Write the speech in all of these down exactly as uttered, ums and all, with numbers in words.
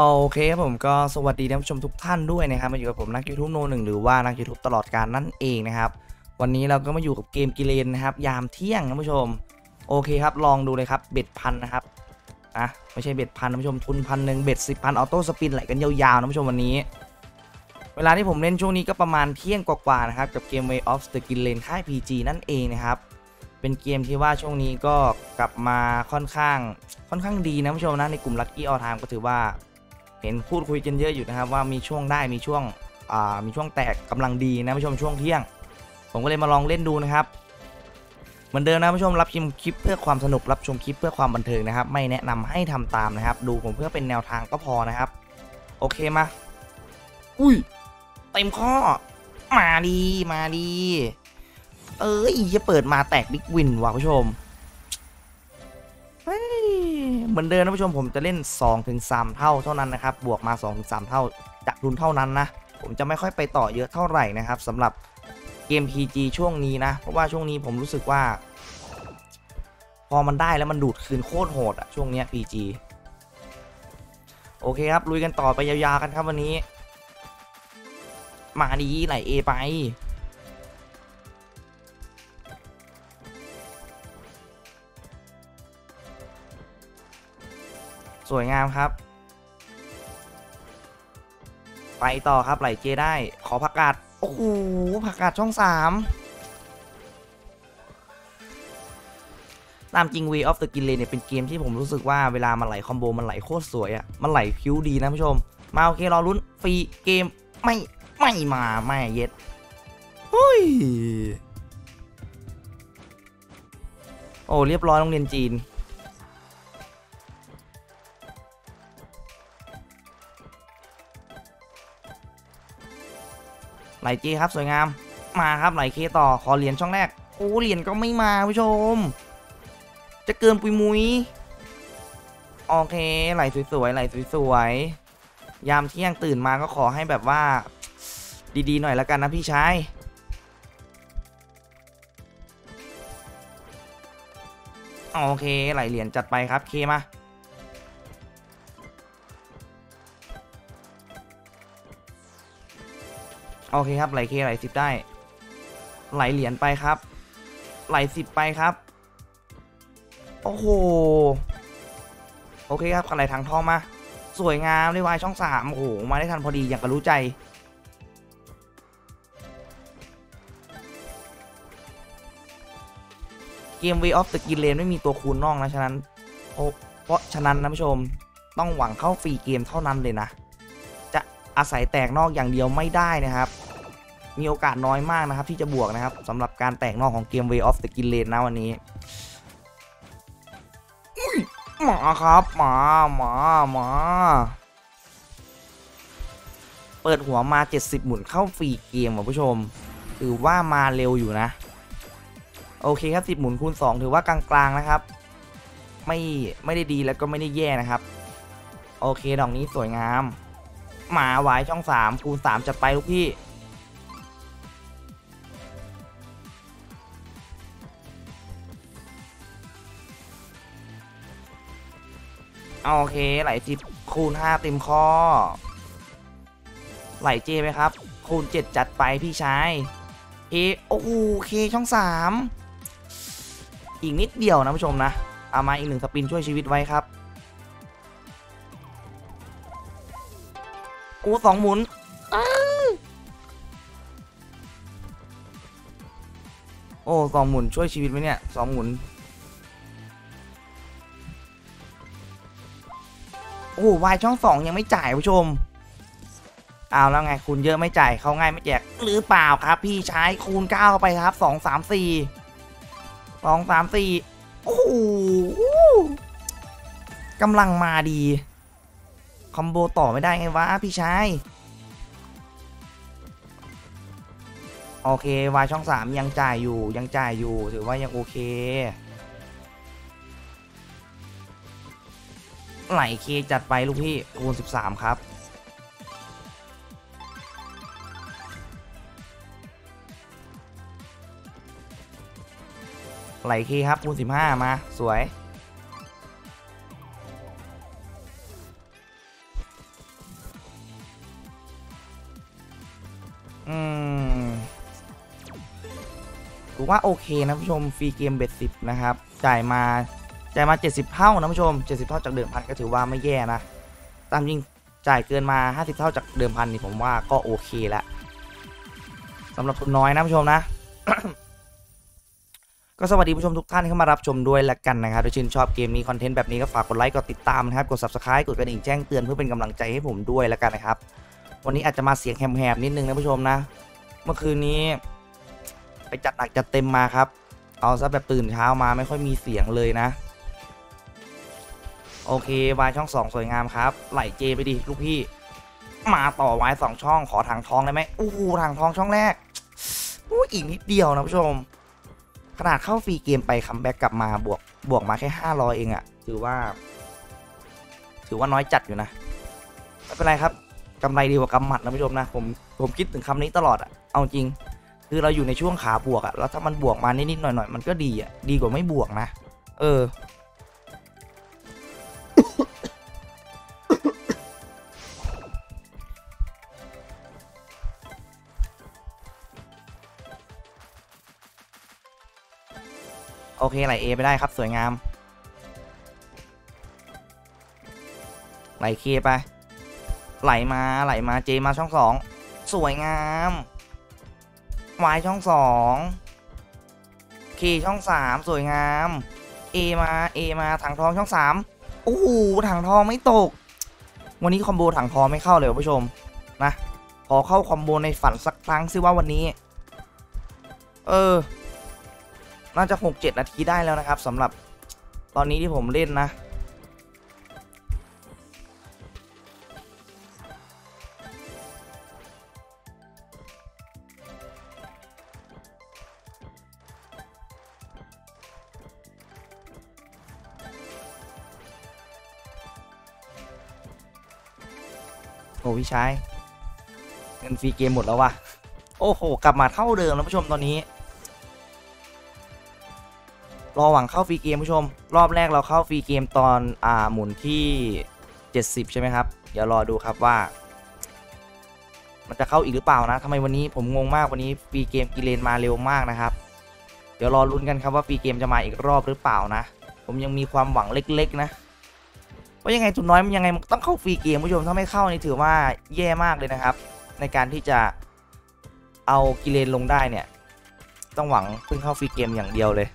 โอเคครับผมก็สวัสดีท่านผู้ชมทุกท่านด้วยนะครับมาอยู่กับผมนักยูทูบโนหนึ่งหรือว่านักยูทูบตลอดการนั่นเองนะครับวันนี้เราก็มาอยู่กับเกมกิเลนนะครับยามเที่ยงท่านผู้ชมโอเคครับลองดูเลยครับเบ็ดพันนะครับอ่ะไม่ใช่เบ็ดพันท่านผู้ชมทุนพันหนึ่งเบ็ดสิบพันออโต้สปินไหลกันยาวๆท่านผู้ชมวันนี้เวลาที่ผมเล่นช่วงนี้ก็ประมาณเที่ยงกว่าๆนะครับกับเกม Ways of the Qilin ค่าย พี จี นั่นเองนะครับเป็นเกมที่ว่าช่วงนี้ก็กลับมาค่อนข้างค่อนข้างดีนะท่านผู้ชมนะในกลุ่ม Lucky All Time ก็ถือว่าเห็นพูดคุยกันเยอะอยู่นะครับว่ามีช่วงได้มีช่วงอ่ามีช่วงแตกกำลังดีนะผู้ชมช่วงเที่ยงผมก็เลยมาลองเล่นดูนะครับเหมือนเดิมนะผู้ชมรับชมคลิปเพื่อความสนุกรับชมคลิปเพื่อความบันเทิงนะครับไม่แนะนำให้ทำตามนะครับดูผมเพื่อเป็นแนวทางก็พอนะครับโอเคมาอุ้ยเต็มข้อมาดีมาดีเอ้ยจะเปิดมาแตกบิ๊กวินว่ะผู้ชมเหมือนเดิมนะผู้ชมผมจะเล่น สองถึงสาม เท่าเท่านั้นนะครับบวกมา สองถึงสาม เท่าจากทุนเท่านั้นนะผมจะไม่ค่อยไปต่อเยอะเท่าไหร่นะครับสำหรับเกม พี จี ช่วงนี้นะเพราะว่าช่วงนี้ผมรู้สึกว่าพอมันได้แล้วมันดูดคืนโคตรโหดอะช่วงเนี้ย พี จี โอเคครับลุยกันต่อไปยาวๆกันครับวันนี้มาดีไหลเอไปสวยงามครับไปต่อครับไหลเจได้ขอผักกาดโอ้โหผักกาดช่องสามตามจริง Ways of the Qilin เนี่ยเป็นเกมที่ผมรู้สึกว่าเวลามันไหลคอมโบมันไหลโคตรสวยอะมันไหลคิ้วดีนะผู้ชมมาโอเครอลุ้นฟรีเกมไม่ไม่มาไม่เย็ดเฮ้ยโอ้เรียบร้อยโรงเรียนจีนไหลเจครับสวยงามมาครับไหลเคต่อขอเหรียญช่องแรกโอ้เหรียญก็ไม่มาผู้ชมจะเกินปุยมุยโอเคไหลสวยๆไหลสวยๆยามเที่ยงตื่นมาก็ขอให้แบบว่าดีๆหน่อยละกันนะพี่ชายโอเคไหลเหรียญจัดไปครับเคมาโอเคครับไหลเคไหลสิบได้ไหลเหรียญไปครับไหลสิบไปครับโอ้โหโอเคครับไหลทางทองมาสวยงามได้วายช่องสามโอ้โหมาได้ทันพอดีอย่างกระรู้ใจเกม Ways of the Qilin ไม่มีตัวคูณน่องนะฉะนั้นโอ้เพราะฉะนั้นนะผู้ชมต้องหวังเข้าฟรีเกมเท่านั้นเลยนะอาศัยแตกนอกอย่างเดียวไม่ได้นะครับมีโอกาสน้อยมากนะครับที่จะบวกนะครับสำหรับการแตกนอกของเกม Ways of the Qilin นะวันนี้หมาครับหมาหมาหมาเปิดหัวมาเจ็ดสิบหมุนเข้าฟรีเกมว่ะผู้ชมถือว่ามาเร็วอยู่นะโอเคครับสิบหมุนคูณสองถือว่ากลางๆนะครับไม่ไม่ได้ดีแล้วก็ไม่ได้แย่นะครับโอเคดอกนี้สวยงามหมาไว้ช่องสามคูณสามจัดไปลูกพี่โอเคไหลสิบคูณห้าเต็มข้อไหลเจไปครับคูณเจ็ดจัดไปพี่ชายเอโอ้โหเคช่องสามอีกนิดเดียวนะผู้ชมนะเอามาอีกหนึ่งสปินช่วยชีวิตไว้ครับกูสองหมุนโอ้สองหมุนช่วยชีวิตไหมเนี่ยสองหมุนโอ้วายช่องสองยังไม่จ่ายผู้ชมเอาแล้วไงคูณเยอะไม่จ่ายเขาง่ายไม่แจกหรือเปล่าครับพี่ใช้คูณเก้าเข้าไปครับสองสามสี่สองสามสี่โอ้กำลังมาดีคอมโบต่อไม่ได้ไงวะพี่ชายโอเควายช่องสามยังจ่ายอยู่ยังจ่ายอยู่ถือว่ายังโอเคไหลเคจัดไปลูกพี่คูณสิบสามครับไหลเคครับคูณสิบห้ามาสวย อืมถือว่าโอเคนะผู้ชมฟรีเกมเบ็ดสิบนะครับจ่ายมาจ่ายมาเจ็ดสิบเท่านะผู้ชมเจ็ดสิบเท่าจากเดิมพันก็ถือว่าไม่แย่นะตามจริงจ่ายเกินมาห้าสิบเท่าจากเดิมพันนี่ผมว่าก็โอเคละสำหรับทุนน้อยนะผู้ชมนะ ก็สวัสดีผู้ชมทุกท่านที่เข้ามารับชมด้วยละกันนะครับถ้าชื่นชอบเกมนี้คอนเทนต์แบบนี้ก็ฝากกดไลค์กดติดตามนะครับกด ซับสไครบ์ กดกระดิ่งแจ้งเตือนเพื่อเป็นกำลังใจให้ผมด้วยละกันนะครับวันนี้อาจจะมาเสียงแหบๆนิดนึงนะผู้ชมนะเมื่อคืนนี้ไปจัดหนักจัดเต็มมาครับเอาซะแบบตื่นเช้ามาไม่ค่อยมีเสียงเลยนะโอเควายช่องสองสวยงามครับไหลเจไปดิลูกพี่มาต่อวายสองช่องขอถังทองได้ไหมโอ้โหถังทองช่องแรกอู้อีกนิดเดียวนะผู้ชมขนาดเข้าฟรีเกมไปคัมแบ็กกลับมาบวกบวกมาแค่ห้าร้อยเองอะถือว่าถือว่าน้อยจัดอยู่นะไม่เป็นไรครับกำไรดีกว่ากำหมัดนะผู้ชมนะผมผมคิดถึงคำนี้ตลอดอะเอาจริงคือเราอยู่ในช่วงขาบวกอะแล้วถ้ามันบวกมานิดๆหน่อยๆมันก็ดีอะดีกว่าไม่บวกนะเออ โอเคไหล A ไปได้ครับสวยงามไหล K ไปไหลมาไหลมา J มาช่องสองสวยงามวายช่องสองเคช่องสามสวยงามเอมาเอมาถังทองช่องสามโอ้โหถังทองไม่ตกวันนี้คอมโบถังทองไม่เข้าเลยผู้ชมนะขอเข้าคอมโบในฝันสักครั้งซิว่าวันนี้เออน่าจะ หกเจ็ด นาทีได้แล้วนะครับสำหรับตอนนี้ที่ผมเล่นนะโอ้พี่ชายเงินฟรีเกมหมดแล้ววะโอ้โหกลับมาเท่าเดิมแล้วผู้ชมตอนนี้รอหวังเข้าฟรีเกมผู้ชมรอบแรกเราเข้าฟรีเกมตอนอ่าหมุนที่เจ็ดสิบใช่ไหมครับเดี๋ยวรอดูครับว่ามันจะเข้าอีกหรือเปล่านะทำไมวันนี้ผมงงมากวันนี้ฟรีเกมกิเลนมาเร็วมากนะครับเดี๋ยวรอลุ้นกันครับว่าฟรีเกมจะมาอีกรอบหรือเปล่านะผมยังมีความหวังเล็กๆนะว่ายังไงทุนน้อยมันยังไงต้องเข้าฟรีเกมผู้ชมถ้าไม่เข้านี่ถือว่าแย่มากเลยนะครับในการที่จะเอากิเลนลงได้เนี่ยต้องหวังพึ่งเข้าฟรีเกมอย่างเดียวเลย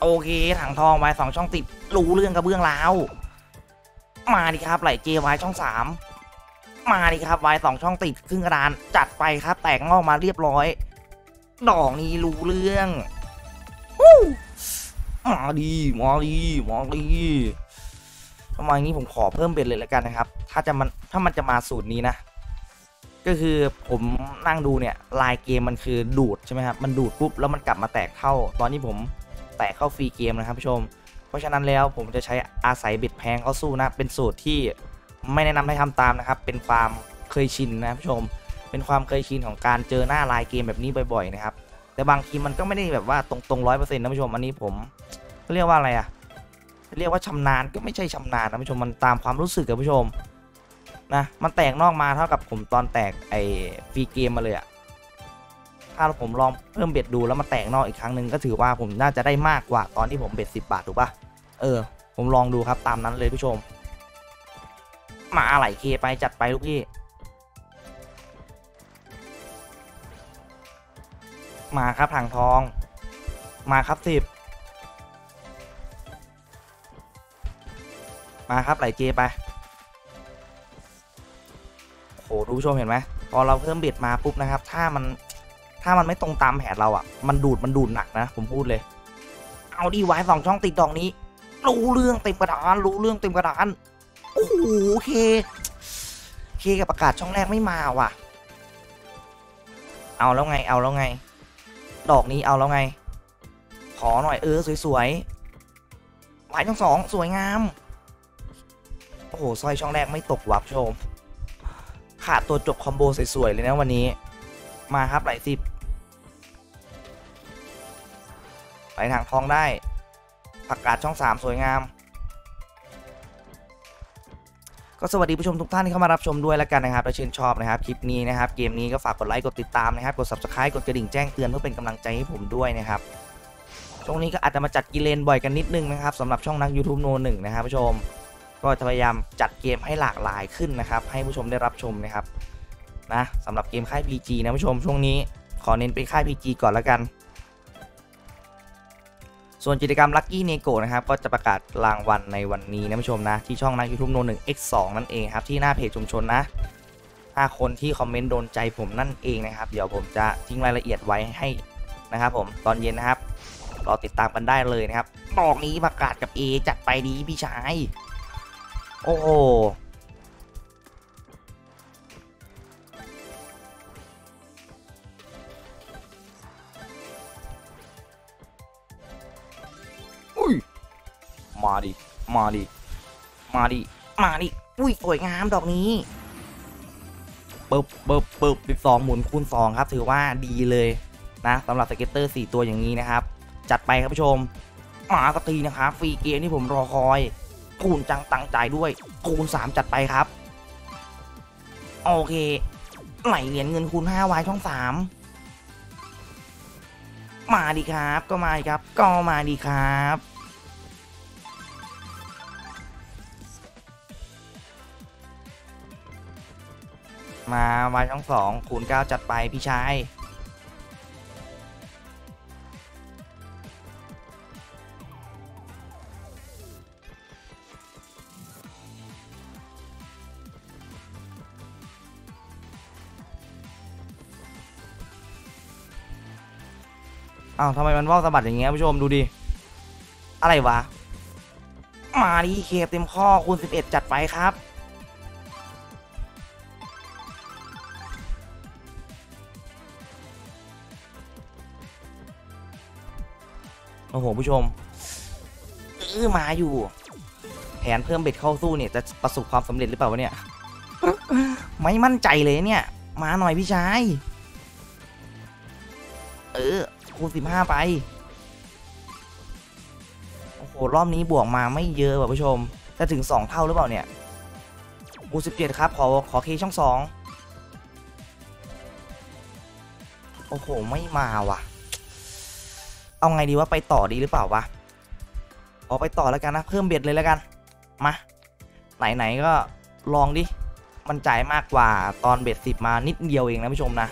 โอเคถังทองไว้สองช่องติดรู้เรื่องกระเบื้องแล้วมาดิครับไหลเจไว้ช่องสามมาดิครับไว้สองช่องติดครึ่งกระดานจัดไปครับแตกงอกมาเรียบร้อยดอกนี้รู้เรื่องมาดีมาดีมาดีประมาณนี้ผมขอเพิ่มเบ็ดเลยแล้วกันนะครับถ้าจะมันถ้ามันจะมาสูตรนี้นะก็คือผมนั่งดูเนี่ยลายเกมมันคือดูดใช่ไหมครับมันดูดปุ๊บแล้วมันกลับมาแตกเข้าตอนนี้ผมแตกเข้าฟรีเกมนะครับผู้ชมเพราะฉะนั้นแล้วผมจะใช้อาศัยเบ็ดแพงเข้าสู้นะเป็นสูตรที่ไม่แนะนำให้ทำตามนะครับเป็นความเคยชินนะผู้ชมเป็นความเคยชินของการเจอหน้าลายเกมแบบนี้บ่อยๆนะครับแต่บางทีมันก็ไม่ได้แบบว่าตรงๆร้อยเปอร์เซ็นต์นะผู้ชมอันนี้ผมเรียกว่าอะไรอะเรียกว่าชำนาญก็ไม่ใช่ชำนาญนะผู้ชมมันตามความรู้สึกกับผู้ชมนะมันแตกนอกมาเท่ากับผมตอนแตกไอ้ฟรีเกมมาเลยอะถ้าผมลองเพิ่มเบ็ดดูแล้วมาแตกนอกอีกครั้งหนึ่งก็ถือว่าผมน่าจะได้มากกว่าตอนที่ผมเบ็ดสิบบาทถูกป่ะเออผมลองดูครับตามนั้นเลยผู้ชมมาไหลเคไปจัดไปลูกพี่มาครับถังทองมาครับสิบมาครับไหลเจไปโหดูผู้ชมเห็นไหมพอเราเพิ่มเบ็ดมาปุ๊บนะครับถ้ามันถ้ามันไม่ตรงตามแผนเราอ่ะมันดูดมันดูดหนักนะผมพูดเลยเอาดีไว้สองช่องติดดอกนี้รู้เรื่องเต็มกระดานรู้เรื่องเต็มกระดานโอ้โหเคเคกับประกาศช่องแรกไม่มาว่ะเอาแล้วไงเอาแล้วไงดอกนี้เอาแล้วไงขอหน่อยเออสวยๆไว้ทั้งสองสวยงามโอ้โหซอยช่องแรกไม่ตกว่ะชมขาดตัวจบคอมโบสวยๆเลยนะวันนี้มาครับไหลสิบไหลถังทองได้ผักกาดช่องสามสวยงามก็ ก็สวัสดีผู้ชมทุกท่านที่เข้ามารับชมด้วยแล้วกันนะครับถ้าชื่นชอบนะครับคลิปนี้นะครับเกมนี้ก็ฝากกดไลค์กดติดตามนะครับกด ซับสไครบ์ กดกระดิ่งแจ้งเตือนเพื่อเป็นกำลังใจให้ผมด้วยนะครับช่วงนี้ก็อาจจะมาจัดกิเลนบ่อยกันนิดนึงนะครับสำหรับช่องนัก ยูทูบ โนหนึ่งนะครับผู้ชมก็จะพยายามจัดเกมให้หลากหลายขึ้นนะครับให้ผู้ชมได้รับชมนะครับนะสำหรับเกมค่าย พี จี นะผู้ชมช่วงนี้ขอเน้นเป็นค่าย พี จี ก่อนแล้วกันส่วนกิจกรรม ลัคกี้ เนโก นะครับก็จะประกาศรางวัลในวันนี้นะผู้ชมนะที่ช่องนัก ยูทูบ โน หนึ่ง เอ็กซ์ สอง นั่นเองครับที่หน้าเพจชุมชนนะห้าคนที่คอมเมนต์โดนใจผมนั่นเองนะครับเดี๋ยวผมจะทิ้งรายละเอียดไว้ให้นะครับผมตอนเย็นนะครับรอติดตามกันได้เลยนะครับตอกนี้ประกาศกับ เอ จัดไปดีพี่ชายโอ้โหมาดิมาดิมาดิมาดิอุ้ยสวยงามดอกนี้เปิบเปิบเปิบสิบสองหมุนคูณสองครับถือว่าดีเลยนะสำหรับสเก็ตเตอร์สี่ตัวอย่างนี้นะครับจัดไปครับผู้ชมมาสตีนะครับฟรีเกมที่ผมรอคอยคูณจังตังจ่ายด้วยคูณสามจัดไปครับโอเคไหลเหรียญเงินคูณห้า วายช่องสามมาดีครับก็มาครับก็มาดีครับมาวายช่องสองคูณเก้าจัดไปพี่ชายอ้าวทำไมมันว่าวสะบัดอย่างเงี้ยผู้ชมดูดิอะไรวะมาดิเคฟเต็มข้อคูณสิบเอ็ดจัดไปครับโอ้โหผู้ชมอื้อมาอยู่แผนเพิ่มเบ็ดเข้าสู้เนี่ยจะประสบความสำเร็จหรือเปล่าวะเนี่ยไม่มั่นใจเลยเนี่ยมาหน่อยพี่ชายเออคูณสิบห้าไปโอ้โหรอบนี้บวกมาไม่เยอะว่ะผู้ชมจะถึงสองเท่าหรือเปล่าเนี่ยคูณสิบเจ็ดครับขอขอเคช่องสองโอ้โหไม่มาว่ะเอาไงดีว่าไปต่อดีหรือเปล่าวะขอไปต่อแล้วกันนะเพิ่มเบ็ดเลยแล้วกันมาไหนๆก็ลองดิมันจ่ายมากกว่าตอนเบ็ดสิบมานิดเดียวเองนะผู้ชมนะ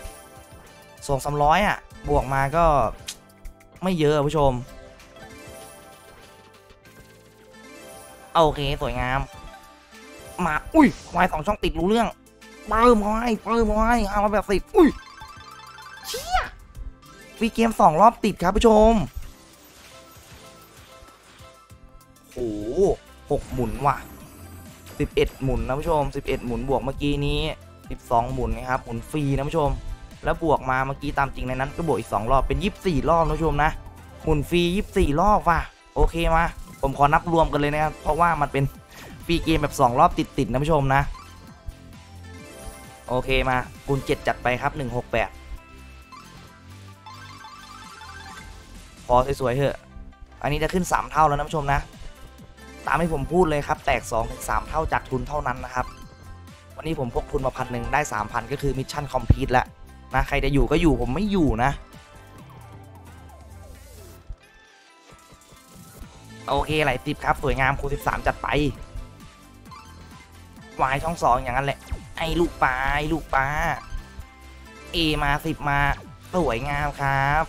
ส่งสามร้อยอ่ะบวกมาก็ไม่เยอะผู้ชมโอเคสวยงามมาอุ้ยวายสองช่องติดรู้เรื่องเพิ่มเขาให้เพิ่มเขาให้เอามาแบบสิบอุ้ยฟรีเกมสองรอบติดครับผู้ชมโอ้โหหกหมุนว่ะสิบเอ็ดหมุนนะผู้ชมสิบเอ็ดหมุนบวกเมื่อกี้นี้สิบสองหมุนนะครับหมุนฟรีนะผู้ชมแล้วบวกมาเมื่อกี้ตามจริงในนั้นก็บวกอีกสองรอบเป็นยี่สิบสี่รอบนะผู้ชมนะหมุนฟรียี่สิบสี่รอบว่ะโอเคมาผมขอนับรวมกันเลยนะครับเพราะว่ามันเป็นฟรีเกมแบบสองรอบติดๆนะผู้ชมนะโอเคมาคูณเจ็ดจัดไปครับหนึ่งหกแปดพอสวยๆเถอะอันนี้จะขึ้นสามเท่าแล้วนะผู้ชมนะตามที่ผมพูดเลยครับแตกสองถึงสามเท่าจากทุนเท่านั้นนะครับวันนี้ผมพกทุนมาพันหนึ่งได้ สามพัน ก็คือมิชชั่นคอมพลีทแล้วนะใครจะอยู่ก็อยู่ผมไม่อยู่นะโอเคไหลติดครับสวยงามคูณสิบสามจัดไปวายช่องสองอย่างนั้นแหละไอ้ลูกปลาไอ้ลูกปลาเอมาสิบมาสวยงามครับ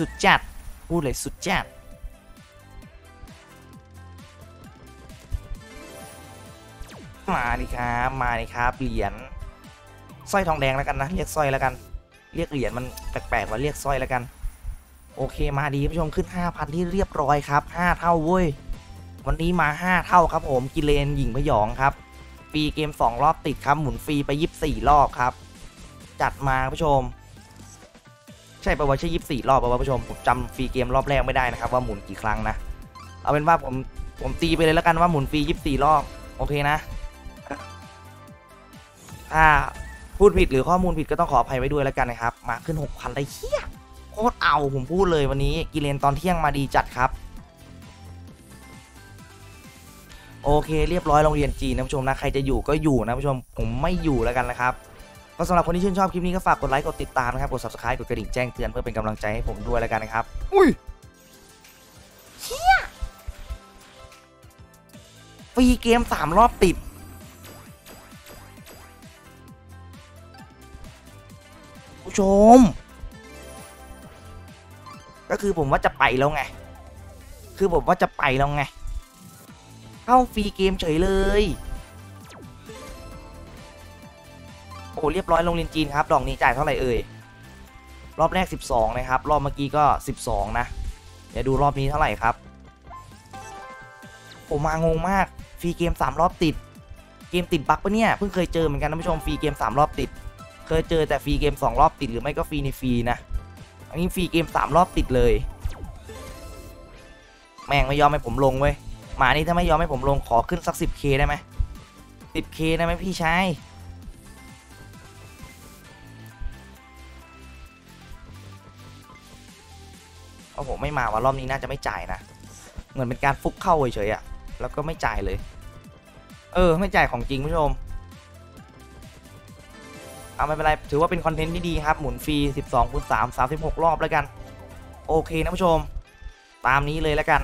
สุดจัดพูดเลยสุดจัดมาดิครับมาดิครับเหรียญสร้อยทองแดงแล้วกันนะเรียกสร้อยแล้วกันเรียกเหรียญมันแปลกๆว่าเรียกสร้อยแล้วกันโอเคมาดีผู้ชมขึ้น ห้าพัน ที่เรียบร้อยครับห้าเท่าเว้ยวันนี้มาห้าเท่าครับผมกิเลนหญิงพยองครับปีเกมสองรอบติดครับหมุนฟรีไปยี่สิบสี่รอบครับจัดมาผู้ชมใช่ประวัติใช่ยิบสี่รอบประวัติผู้ชมผมจำฟรีเกมรอบแรกไม่ได้นะครับว่าหมุนกี่ครั้งนะเอาเป็นว่าผมผมตีไปเลยแล้วกันว่าหมุนฟรียิบสี่รอบโอเคนะถ้าพูดผิดหรือข้อมูลผิดก็ต้องขออภัยไว้ด้วยแล้วกันนะครับมาขึ้น หกพัน ได้เฮี้ยโคตรเอาผมพูดเลยวันนี้กิเลนตอนเที่ยงมาดีจัดครับ โอเคเรียบร้อยโรงเรียนจีนนะผู้ชมนะใครจะอยู่ก็อยู่นะผู้ชมผมไม่อยู่แล้วกันนะครับก็สำหรับคนที่ชื่นชอบคลิปนี้ก็ฝากกดไลค์กดติดตามนะครับกด ซับสไครบ์ กดกระดิ่งแจ้งเตือนเพื่อเป็นกำลังใจให้ผมด้วยแล้วกันนะครับอุ้ยเชี่ยฟรีเกมสามรอบติดผู้ชมก็คือผมว่าจะไปแล้วไงคือผมว่าจะไปแล้วไงเข้าฟรีเกมเฉยเลยโอ้เรียบร้อยโรงเรียนจีนครับดอกนี้จ่ายเท่าไหร่เอ่ยรอบแรกสิบสองนะครับรอบเมื่อกี้ก็สิบสองนะเดี๋ยวดูรอบนี้เท่าไหร่ครับผมมางงมากฟรีเกมสามรอบติดเกมติดบั๊กปะเนี่ยเพิ่งเคยเจอเหมือนกันนะผู้ชมฟรีเกมสามรอบติดเคยเจอแต่ฟรีเกมสองรอบติดหรือไม่ก็ฟรีในฟรีนะอันนี้ฟรีเกมสามรอบติดเลยแม่งไม่ยอมให้ผมลงเว้ยหมานี่ถ้าไม่ยอมให้ผมลงขอขึ้นสัก สิบเค ได้ไหม สิบเค ได้ไหมพี่ชายโอ้โหไม่มาว่ารอบนี้น่าจะไม่จ่ายนะเหมือนเป็นการฟุกเข้าเฉยๆอ่ะแล้วก็ไม่จ่ายเลยเออไม่จ่ายของจริงผู้ชมเอาไม่เป็นไรถือว่าเป็นคอนเทนต์ที่ดีครับหมุนฟรี สิบสองคูณสาม สามสิบหกรอบแล้วกันโอเคนะผู้ชมตามนี้เลยแล้วกัน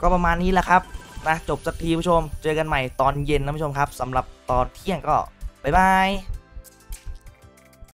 ก็ประมาณนี้แหละครับนะจบสักทีผู้ชมเจอกันใหม่ตอนเย็นนะผู้ชมครับสำหรับตอนเที่ยงก็บ๊ายบาย